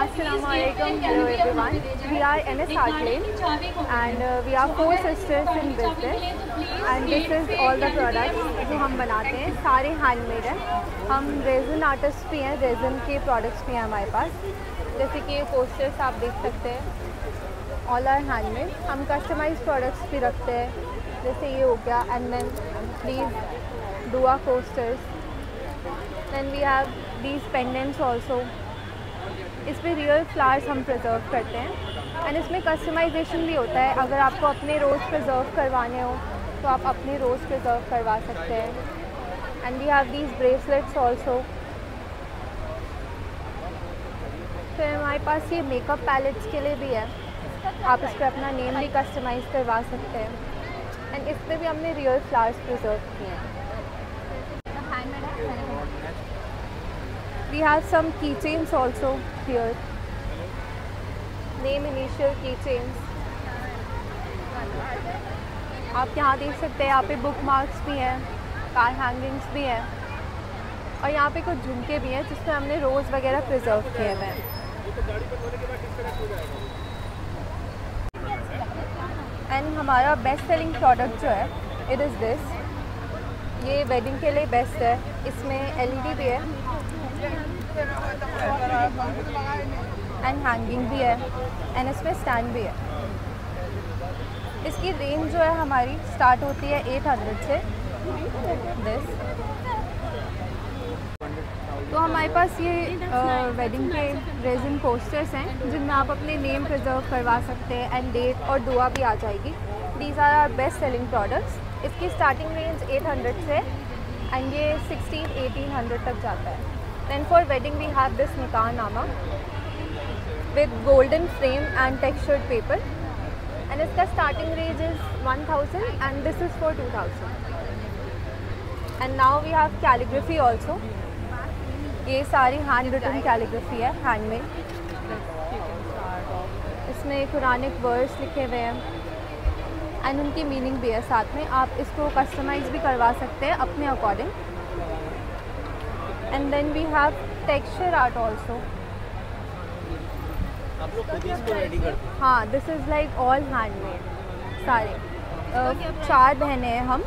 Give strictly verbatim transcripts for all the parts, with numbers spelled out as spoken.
Assalamualaikum, hello everyone. We are N S Art Lane and uh, we are four sisters in business and this is all the products जो हम बनाते हैं सारे handmade हैं. हम raisin artist भी हैं, रेजन के प्रोडक्ट्स भी हैं हमारे पास, जैसे कि ये पोस्टर्स आप देख सकते हैं. All are handmade. हम कस्टमाइज प्रोडक्ट्स भी रखते हैं, जैसे ये हो गया एंड देन प्लीज दुआ posters. Then we have these pendants also. इसमें रियल फ्लावर्स हम प्रिजर्व करते हैं एंड इसमें कस्टमाइजेशन भी होता है. अगर आपको अपने रोज़ प्रिजर्व करवाने हो तो आप अपने रोज़ प्रिजर्व करवा सकते हैं. And we have these bracelets also. फिर हमारे पास ये मेकअप पैलेट्स के लिए भी है, आप इस पर अपना नेम भी कस्टमाइज करवा सकते हैं. एंड इस पर भी हमने रियल फ्लावर्स प्रिजर्व किए हैं. We have some keychains also here. Name initial keychains. आप यहाँ देख सकते हैं, यहाँ पे बुक मार्क्स भी हैं, कार हैंगिंग्स भी हैं और यहाँ पे कुछ झुमके भी हैं जिसमें हमने रोज वगैरह प्रिजर्व किए हैं. एंड हमारा बेस्ट सेलिंग प्रोडक्ट जो है इट इज़ दिस. ये वेडिंग के लिए बेस्ट है. इसमें एलईडी भी है एंड हैंगिंग भी है एंड इसमें स्टैंड भी है. इसकी रेंज जो है हमारी स्टार्ट होती है एट हंड्रेड से दिस. तो हमारे पास ये वेडिंग के रेजिन पोस्टर्स हैं जिनमें आप अपने नेम प्रिजर्व करवा सकते हैं एंड डेट और दुआ भी आ जाएगी. These are our best selling products. इसकी स्टार्टिंग रेंज एट हंड्रेड से एंड ये सिक्सटीन एटीन हंड्रेड तक जाता है. Then for wedding we have this nikah nama with golden frame and textured paper, and its starting range is one thousand and this is for two thousand. And now we have calligraphy also. ये सारी handwritten calligraphy है, handmade. इसमें Quranic verse लिखे हुए हैं and उनकी meaning भी है साथ में. आप इसको customize भी करवा सकते हैं अपने according. And then we have texture art also. आप लोग खुद इसको रेडी करते हैं? हाँ, this is like all handmade. सारे uh, चार बहनें हैं हम.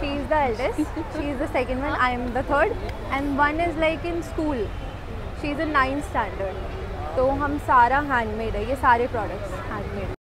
She is the eldest. She is the second one. I am the third. And one is like in school. She is in ninth standard. तो हम सारा handmade है. ये सारे products handmade.